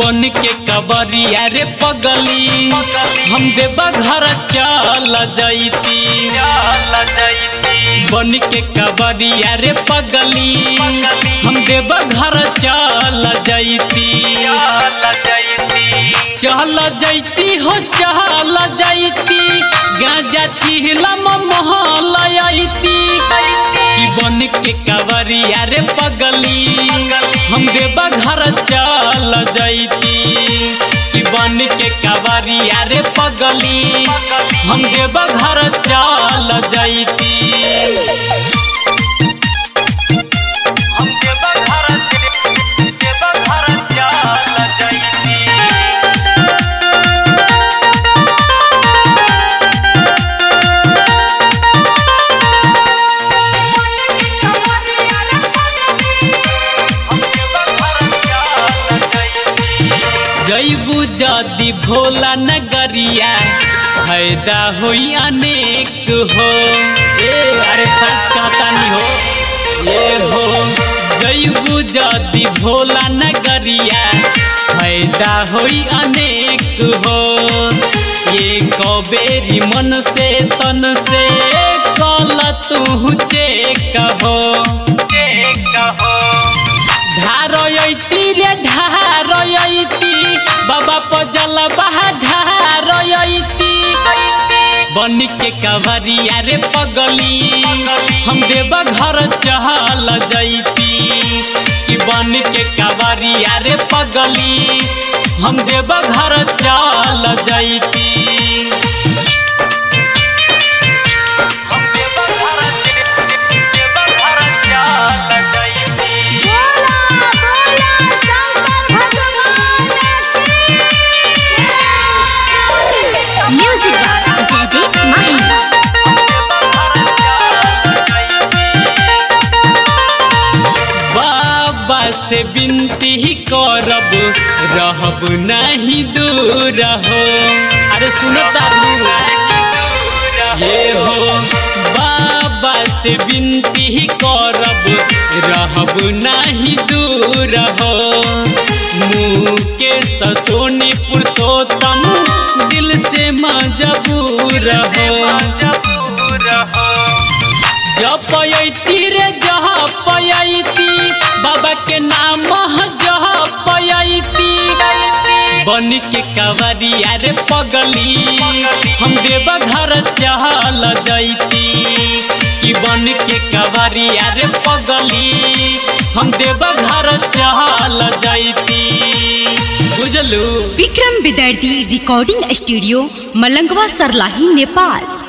बन के कंवरिया रे पगली हम देवघर चल जैती। बन के कंवरिया रे पगली हम देवघर चल जैती। चल जैती हो चल जैती गांजा चिहला महल आईती। बन के कंवरिया रे पगली हम देवघर चल जैती। बन के कंवरिया रे पगली हम देवघर चल जैती। जैबू जदि भोला नगरिया फायदा होई अनेक हो। अरे सास कहता नहीं हो ये हो। जैबू जदि भोला नगरिया फायदा होई अनेक हो। ये कबेरी मन से तन से कल तू चेक हो। धारयती रे धारयती बाबा पजल बहा धारयती। बन के कंवरिया रे पगली हम देवघर चल जैती। बन के कंवरिया रे पगली हम देवघर चल जैती। से बिनती ही करब रहब नहीं दूर हो। अरे सुनो ये हो। बाबा से बिनती ही करब रहब नहीं दूर हो। मुकेश सोनी पुरुषोत्तम दिल से मजबूर हो। जपयती रे जपयती बाबा के नाम जपयती। बन के कंवरिया रे पगली हम देवघर चल जैती। बन के कंवरिया रे पगली हम देवघर चल जैती। बुझलू। Vikram Vidyarthi recording studio Malangwa Sarlahi Nepal.